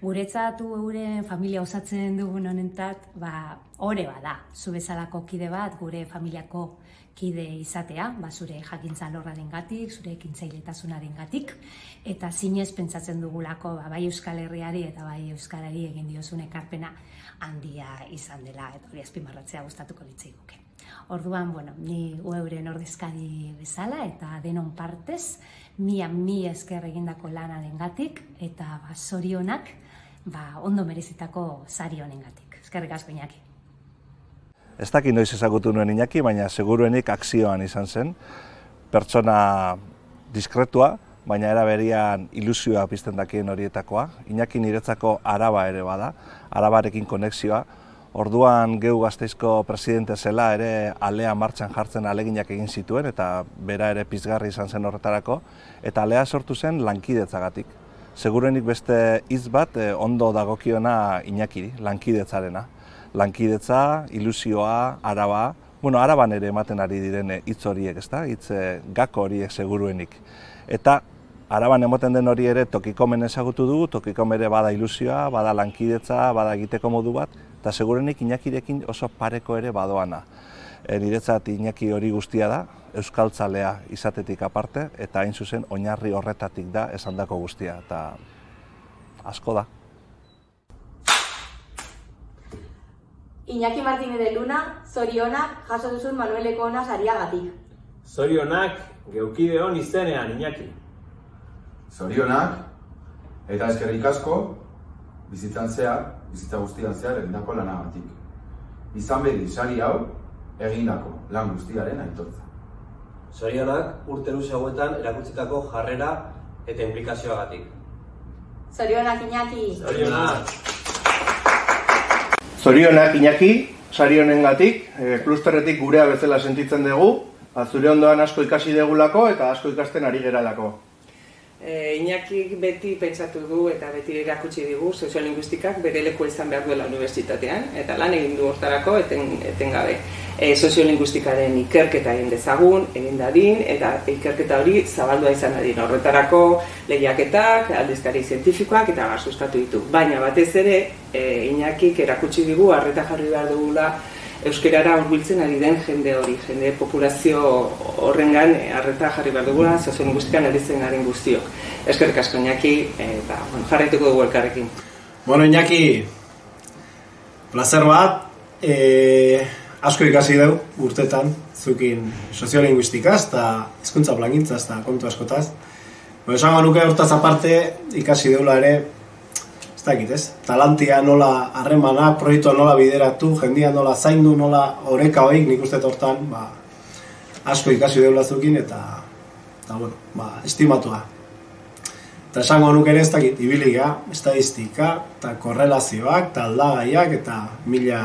Guretzat euren familia osatzen dugun honentzat ohore bat da, zu bezalako kide bat gure familiako kide izatea, zure jakintza alorrarengatik, zure ekintzailetasunengatik eta zinez pentsatzen dugulako bai Euskal Herriari eta bai euskarari egin diozun ekarpena handia izan dela eta hori azpimarratzea gustatuko litzaiguke. Orduan, ni UEUren ordezkari bezala eta denon partez, mila esker egindako lanarengatik eta zorionak ondo merezitako sari honengatik. Eskerrik asko Iñaki. Ez dakit noiz ezagutu nuen Iñaki, baina seguruenik akzioan izan zen. Pertsona diskretua, baina era berean ilusioa pizten dakien horietakoa. Iñaki niretzako Araba ere bada, Arabarekin konexioa. Orduan Gehu Gasteizko presidente zela ere alea martxan jartzen aleginak egin zituen eta bera ere pizgarri izan zen horretarako eta alea sortu zen lankidetzagatik. Segurenik beste hitz bat ondo dagokiona Iñakiri, lankidetzarena. Lankidetza, ilusioa, Araba, Araban ere ematen ari diren hitz horiek, ezta? Hitz gako horiek seguruenik. Eta Araban emoten den hori ere Tokikomen ezagutu dugu, Tokikom ere bada ilusioa, bada lankidetza, bada egiteko modu bat, eta segurenik Iñakirekin oso pareko ere badoana. Niretzat Iñaki hori guztia da, euskaltzalea izatetik aparte, eta hain zuzen oinarri horretatik da esandako guztia, eta asko da. Iñaki Martínez de Luna, zorionak jaso duzun Manuel Lekuona sariagatik. Zorionak geukide hon izenean, Iñaki. Zorionak, eta eskerrik asko, bizitza guztian zehar egindako lanagatik. Izan bedi sari hau egindako lan guztiaren aitortza. Zorionak urte luze hauetan erakutsitako jarrera eta implikazioagatik. Zorionak Iñaki! Zorionak! Zorionak Iñaki, sari honengatik, klusterretik gurea bezala sentitzen dugu, zure ondoan asko ikasi degulako eta asko ikasten ari geralako. Iñakik beti pentsatu du eta beti erakutsi digu soziolinguistikak bere leku izan behar duela unibertsitatean eta lan egin du hortarako etengabe. Soziolinguistikaren ikerketa egin dezagun, egin dadin eta ikerketa hori zabaldua izan dadin. Horretarako lehiaketak, aldizkari zientifikoak eta sustatu ditu. Baina batez ere Iñakik erakutsi digu arreta jarri behar dugula euskerara hurbiltzen ari den jende hori, jende populazio horrengan arreta jarri behar dugula, soziolinguistikan aritzen garen guztiok. Eskerrik asko Iñaki, eta jarraituko dugu elkarrekin. Iñaki, plazer bat, asko ikasi dugu urtetan, zukin soziolinguistikaz eta hizkuntza plangintzaz eta kontu askotaz. Esango nuke hortaz aparte ikasi dugula ere ez dakit, ez? Talantia nola harremana, proiektua nola bideratu, jendia nola zaindu, nola oreka hoik, nik uste hortan, ba, asko ikasi deulazukin eta bueno, ba, estimatua. Eta esango nuke ere ez dakit, ibiliga, estadistika, eta korrelazioak, eta aldagaiak, eta mila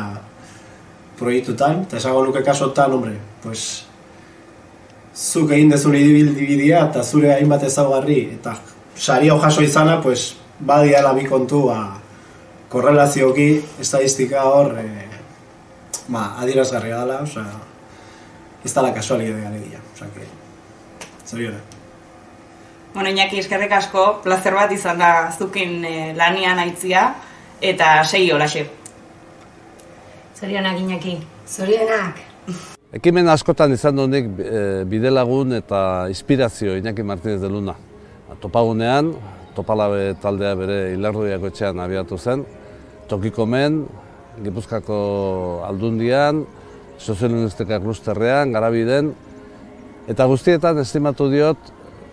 proiektutan, eta esango nuke kasotan, hombre, pues, zuk egin dezun ibilbidea eta zure hainbat ezaugarri, eta saria jaso izana, pues, badiala bi kontu korrelazioki, estadistika hor adierazgarria dela, osea, ez dela kasualidadea alegia, osea, zoriona. Bueno, Iñaki, eskerrik asko, plazer bat izan da zukin lanian aitzia, eta segi holaxe. Zorionak, Iñaki. Zorionak. Ekimen askotan izan duenik bidelagun eta inspirazio Iñaki Martínez de Luna. Topagunean, Topalabe taldea bere Ilardoiako etxean abiatu zen, Tokikomen, Gipuzkako Aldundian, Soziolinguistika klusterrean, Garabiden, eta guztietan estimatu diot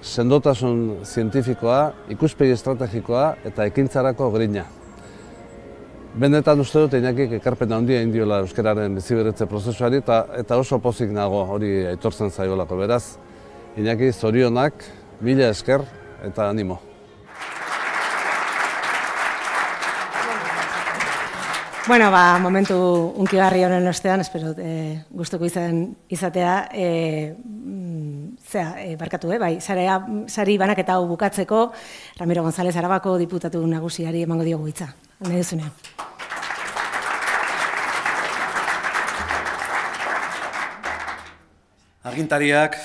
sendotasun zientifikoa, ikuspegi estrategikoa eta ekintzarako grina. Benetan uste dut Iñakik ekarpen handia egin diola euskararen biziberritze prozesuari eta oso pozik nago hori aitortzen zaiolako, beraz, Iñaki zorionak, mila esker eta animo. Bueno, ba, momentu unkigarri honen ostean, espero gustuko izatea, barkatu, bai, sari banaketa hau bukatzeko, Ramiro González Arabako diputatu nagusiari emango diogu hitza. Nahi duzunean. Agintariak,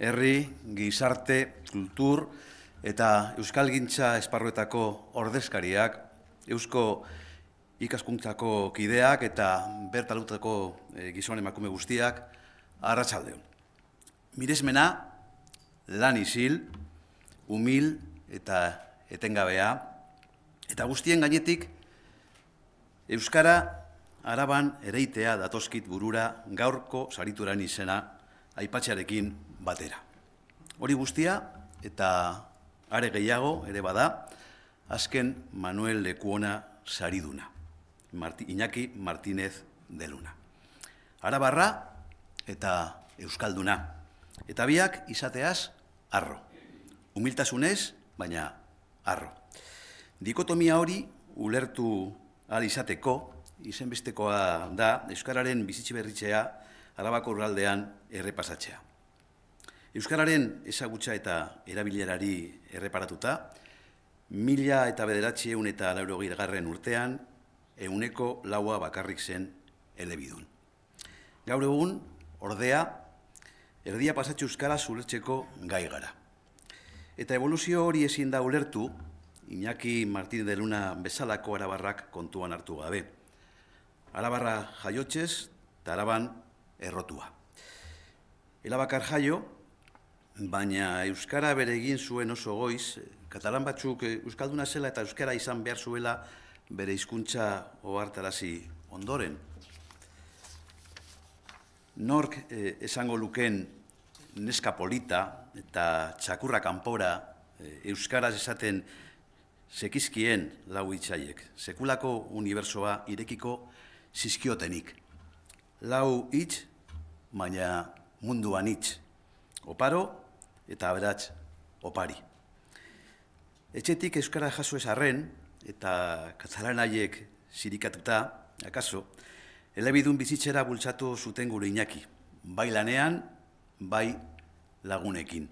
herri, gizarte, kultur eta euskalgintza esparruetako ordezkariak, Eusko Ikaskuntzako kideak eta bertalutako gizon emakume guztiak arratsaldeon. Miresmena, lan isil, umil eta etengabea, eta guztien gainetik euskara Araban ereitea datozkit burura gaurko sarituran izena aipatzearekin batera. Hori guztia eta are gehiago ere bada azken Manuel Lekuona sariduna. Iñaki Martínez de Luna. Arabarra eta Euskalduna. Eta biak izateaz arro. Humiltasunez, baina arro. Dikotomia hori ulertu ahal izateko, izenbestekoa da euskararen bizitzi berritzea Arabako urraldean errepasatzea. Euskararen ezagutza eta erabilerari erreparatuta, 1980 urtean, 1% bakarrik zen elebidun. Gaur egun, ordea, erdia pasatxu euskara zulertzeko gai gara. Eta evoluzio hori ezin da ulertu, Iñaki Martínez de Luna bezalako arabarrak kontuan hartu gabe. Arabarra jaiotxez, eta Araban errotua. Elabakar jaio, baina euskara bere egin zuen oso goiz, katalan batzuk euskalduna zela eta euskara izan behar zuela bere hizkuntza ohartarazi ondoren. Nork esango lukeen neska polita eta txakurra kanpora euskaraz esaten sekizkien lau hitzaiek. Sekulako unibertsoa irekiko zizkiotenik. Lau hitz, baina munduan hitz. Oparo eta aberats opari. Etxetik euskara jaso ezarren, eta katalanaiek zirikatuta, akaso, elebidun bizitzera bultzatu zuten gure Iñaki, bai lanean, bai lagunekin.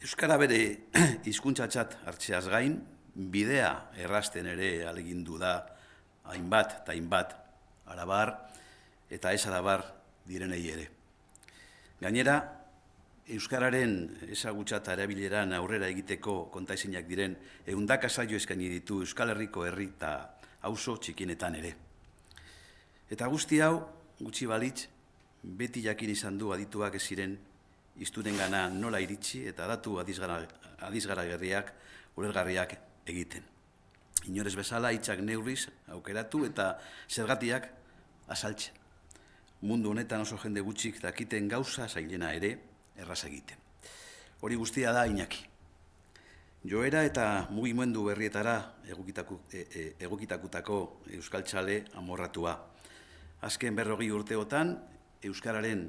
Euskara bere hizkuntzatzat hartzeaz gain, bidea errazten ere alegindu da hainbat eta hainbat arabar eta ez arabar direnei ere. Gainera, euskararen ezagutza eta erabileran aurrera egiteko kontaizinak diren 100 saio eskaini ditu Euskal Herriko herri eta auzo txikienetan ere. Eta guzti hau, gutxi balitz, beti jakin izan du adituak ez ziren hiztunengana nola iritsi eta datu adizgaragarriak, ulergarriak egiten. Inorez bezala hitzak neurriz aukeratu eta zergatiak azaltzen. Mundu honetan oso jende gutxik dakiten gauza zailena ere, erraz egiten. Hori guztia da Iñaki. Joera eta mugimendu berrietara egokitakutako euskaltzale amorratua. Azken 40 urteotan, euskararen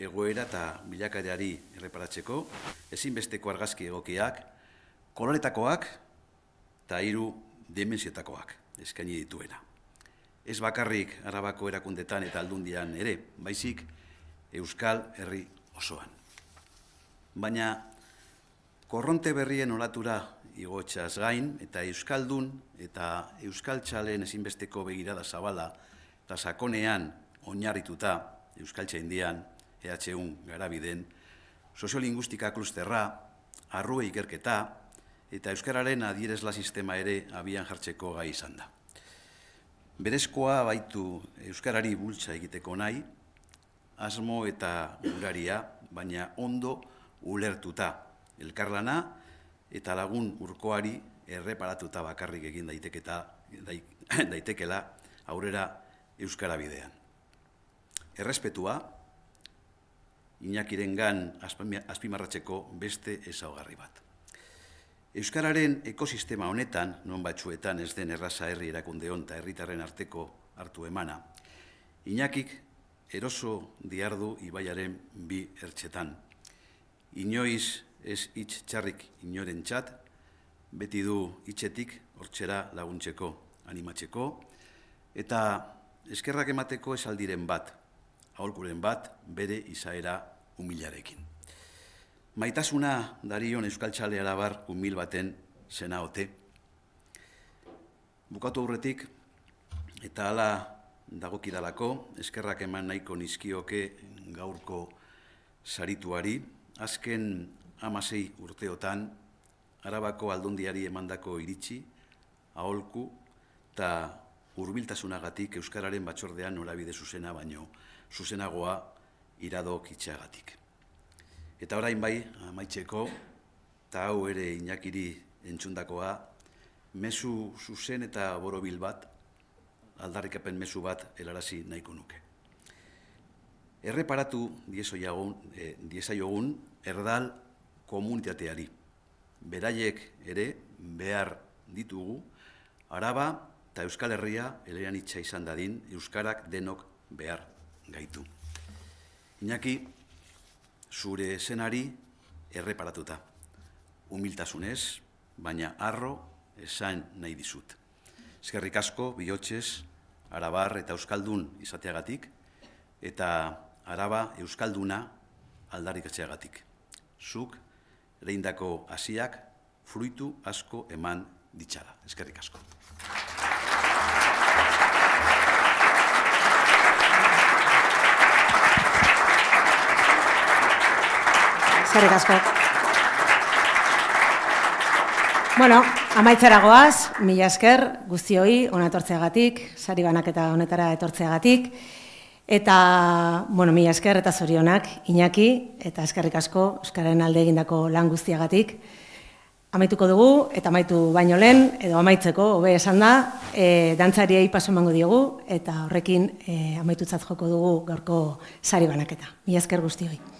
egoera eta bilakaerari erreparatzeko, ezinbesteko argazki egokiak, koloretakoak eta 3 dimentsietakoak eskaini dituena. Ez bakarrik Arabako erakundetan eta Aldundian ere, baizik Euskal Herri osoan. Baina, korronte berrien olatura igotxaz gain eta Euskaldun eta Euskaltzaleen ezinbesteko begirada zabala eta sakonean oinarrituta Euskaltzaindian, EHUn Garabiden, soziolinguistika klusterra, arrue ikerketa eta Euskararen adierazle sistema ere abian jartzeko gai izan da. Berezkoa baitu Euskarari bultza egiteko nahi, asmo eta uraria, baina ondo ulertuta. Elkarlana eta lagun urkoari erreparatuta bakarrik egin daitekela aurrera Euskara bidean. Errespetua, Iñakirengan azpimarratzeko beste ezaugarri bat. Euskararen ekosistema honetan, non batzuetan ez den erraza herri erakundeon eta herritarren arteko hartu emana, Iñakik eroso dihardu ibaiaren bi ertzetan. Inoiz ez hitz txarrik inoren txat, beti du hitzetik hortzera laguntzeko, animatzeko, eta eskerrak emateko esaldiren bat, aholkuren bat, bere izaera humilarekin. Maitasuna darion euskaltzale arabar humil baten zena ote. Bukatu aurretik, eta hala dagokidalako, eskerrak eman nahiko nizkioke gaurko sarituari, azken 16 urteotan, Arabako Aldundiari emandako iritsi, aholku eta hurbiltasunagatik Euskararen batzordean norabide zuzena baino, zuzenagoa iradokitzeagatik. Eta orain bai, amaitzeko, eta hau ere Iñakiri entzundakoa, mezu zuzen eta borobil bat, aldarrikapen mezu bat helarazi nahiko nuke. Erreparatu diezaiogun erdal komunitateari. Beraiek ere behar ditugu, Araba eta Euskal Herria eleanitza izan dadin Euskarak denok behar gaitu. Iñaki, zure zenari erreparatuta. Humiltasunez, baina harro esan nahi dizut. Eskerrik asko bihotzez arabar eta euskaldun izateagatik, eta Araba euskalduna aldarrikatzeagatik. Zuk egindako hasiak fruitu asko eman ditzala. Eskerrik asko. Eskerrik asko. Bueno, amaitzera goaz, mila esker guztioi hona etortzeagatik, sari banaketa honetara etortzeagatik. Eta, bueno, mila esker eta zorionak, Iñaki, eta eskerrik asko, Euskararen alde egindako lan guztiagatik. Amaituko dugu, eta amaitu baino lehen, edo amaitzeko, hobe esan da, dantzariei paso emango diogu, eta horrekin amaitutzat joko dugu gaurko sari banaketa. Mila esker guztioi.